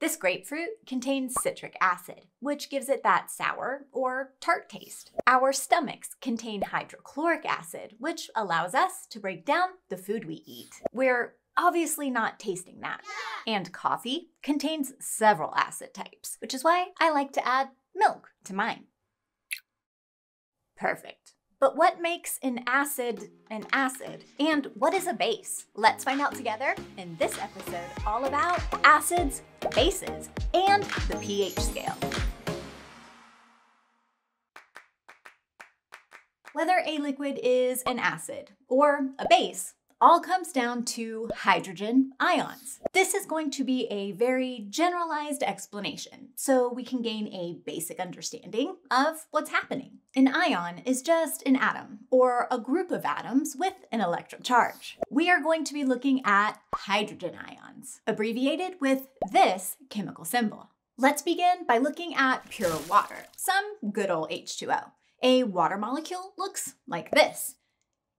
This grapefruit contains citric acid, which gives it that sour or tart taste. Our stomachs contain hydrochloric acid, which allows us to break down the food we eat. We're obviously not tasting that. And coffee contains several acid types, which is why I like to add milk to mine. Perfect. But what makes an acid? And what is a base? Let's find out together in this episode all about acids, bases, and the pH scale. Whether a liquid is an acid or a base all comes down to hydrogen ions. This is going to be a very generalized explanation, so we can gain a basic understanding of what's happening. An ion is just an atom, or a group of atoms with an electron charge. We are going to be looking at hydrogen ions, abbreviated with this chemical symbol. Let's begin by looking at pure water, some good old H2O. A water molecule looks like this.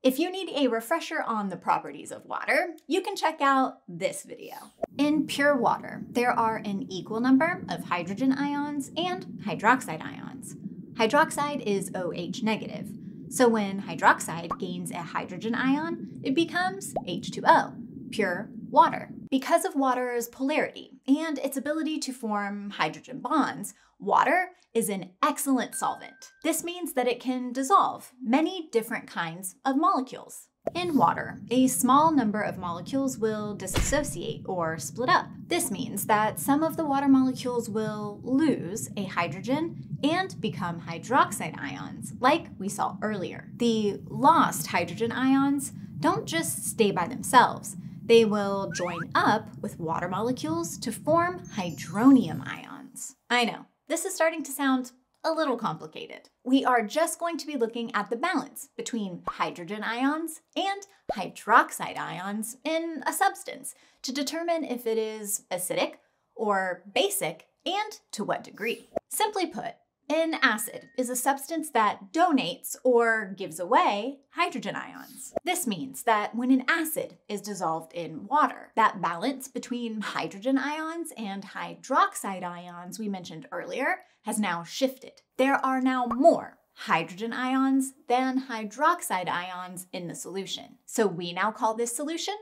If you need a refresher on the properties of water, you can check out this video. In pure water, there are an equal number of hydrogen ions and hydroxide ions. Hydroxide is OH negative, so when hydroxide gains a hydrogen ion, it becomes H2O, pure water. Because of water's polarity and its ability to form hydrogen bonds, water is an excellent solvent. This means that it can dissolve many different kinds of molecules. In water, a small number of molecules will dissociate or split up. This means that some of the water molecules will lose a hydrogen and become hydroxide ions, like we saw earlier. The lost hydrogen ions don't just stay by themselves. They will join up with water molecules to form hydronium ions. I know. This is starting to sound a little complicated. We are just going to be looking at the balance between hydrogen ions and hydroxide ions in a substance to determine if it is acidic or basic and to what degree. Simply put, an acid is a substance that donates or gives away hydrogen ions. This means that when an acid is dissolved in water, that balance between hydrogen ions and hydroxide ions we mentioned earlier has now shifted. There are now more hydrogen ions than hydroxide ions in the solution. So we now call this solution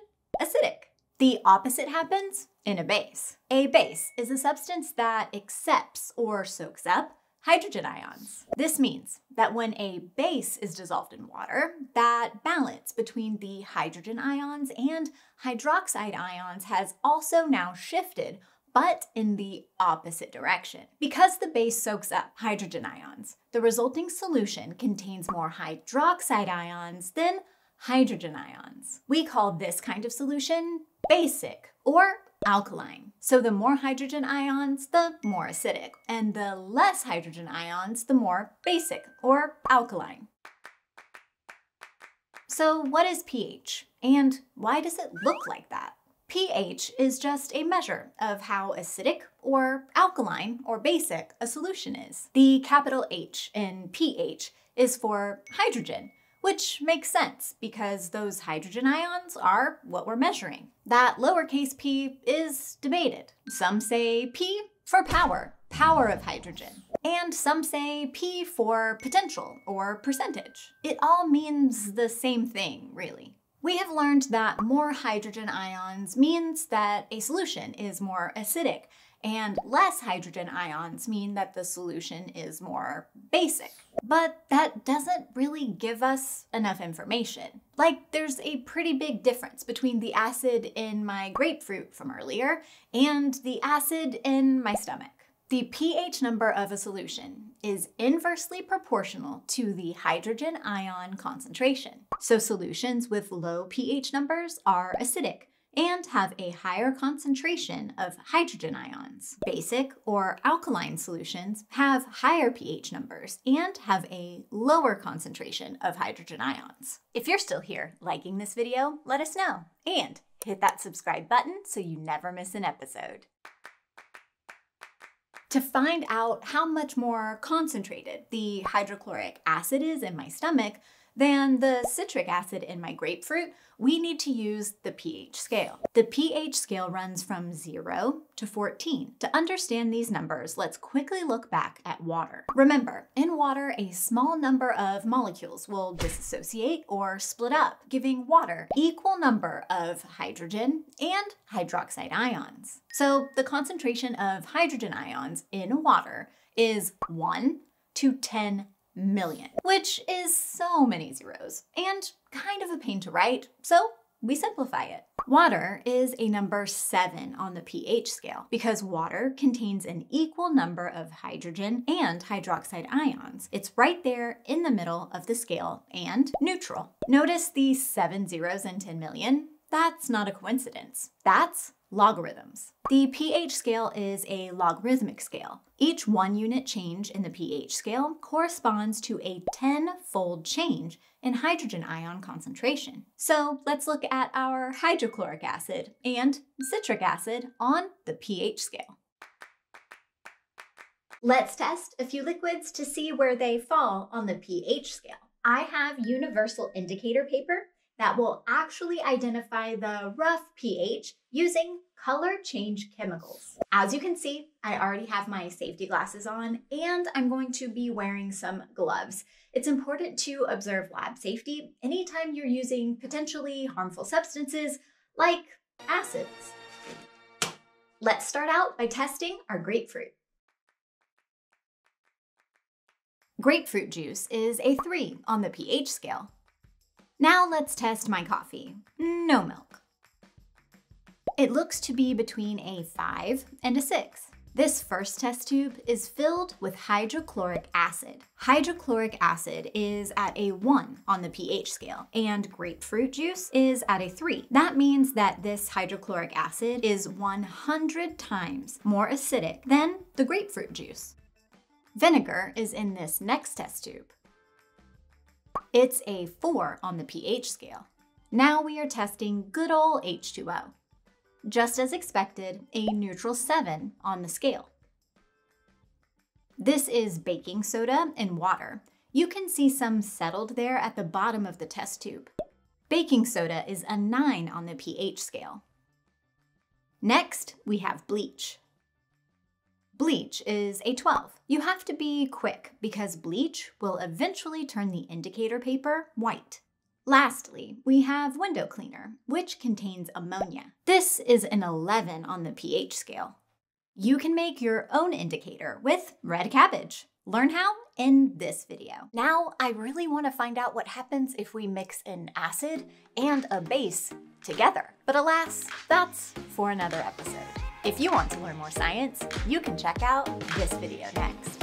acidic. The opposite happens in a base. A base is a substance that accepts or soaks up hydrogen ions. This means that when a base is dissolved in water, that balance between the hydrogen ions and hydroxide ions has also now shifted, but in the opposite direction. Because the base soaks up hydrogen ions, the resulting solution contains more hydroxide ions than hydrogen ions. We call this kind of solution basic or alkaline. So the more hydrogen ions, the more acidic, and the less hydrogen ions, the more basic or alkaline. So what is pH, and why does it look like that? pH is just a measure of how acidic or alkaline or basic a solution is. The capital H in pH is for hydrogen, which makes sense because those hydrogen ions are what we're measuring. That lowercase p is debated. Some say p for power, power of hydrogen, and some say p for potential or percentage. It all means the same thing, really. We have learned that more hydrogen ions means that a solution is more acidic, and less hydrogen ions mean that the solution is more basic. But that doesn't really give us enough information. Like, there's a pretty big difference between the acid in my grapefruit from earlier and the acid in my stomach. The pH number of a solution is inversely proportional to the hydrogen ion concentration. So solutions with low pH numbers are acidic and have a higher concentration of hydrogen ions. Basic or alkaline solutions have higher pH numbers and have a lower concentration of hydrogen ions. If you're still here liking this video, let us know and hit that subscribe button so you never miss an episode. To find out how much more concentrated the hydrochloric acid is in my stomach, than the citric acid in my grapefruit, we need to use the pH scale. The pH scale runs from 0 to 14. To understand these numbers, let's quickly look back at water. Remember, in water, a small number of molecules will dissociate or split up, giving water equal number of hydrogen and hydroxide ions. So the concentration of hydrogen ions in water is 1 to 10 million, which is so many zeros and kind of a pain to write, so we simplify it. Water is a number 7 on the pH scale because water contains an equal number of hydrogen and hydroxide ions. It's right there in the middle of the scale and neutral. Notice the 7 zeros and 10 million. That's not a coincidence. That's logarithms. The pH scale is a logarithmic scale. Each 1 unit change in the pH scale corresponds to a 10-fold change in hydrogen ion concentration. So let's look at our hydrochloric acid and citric acid on the pH scale. Let's test a few liquids to see where they fall on the pH scale. I have universal indicator paper that will actually identify the rough pH using color change chemicals. As you can see, I already have my safety glasses on and I'm going to be wearing some gloves. It's important to observe lab safety anytime you're using potentially harmful substances like acids. Let's start out by testing our grapefruit. Grapefruit juice is a 3 on the pH scale. Now let's test my coffee. No milk. It looks to be between a 5 and a 6. This first test tube is filled with hydrochloric acid. Hydrochloric acid is at a 1 on the pH scale, and grapefruit juice is at a 3. That means that this hydrochloric acid is 100 times more acidic than the grapefruit juice. Vinegar is in this next test tube. It's a 4 on the pH scale. Now we are testing good old H2O. Just as expected, a neutral 7 on the scale. This is baking soda and water. You can see some settled there at the bottom of the test tube. Baking soda is a 9 on the pH scale. Next, we have bleach. Bleach is a 12. You have to be quick because bleach will eventually turn the indicator paper white. Lastly, we have window cleaner, which contains ammonia. This is an 11 on the pH scale. You can make your own indicator with red cabbage. Learn how in this video. Now, I really want to find out what happens if we mix an acid and a base together. But alas, that's for another episode. If you want to learn more science, you can check out this video next.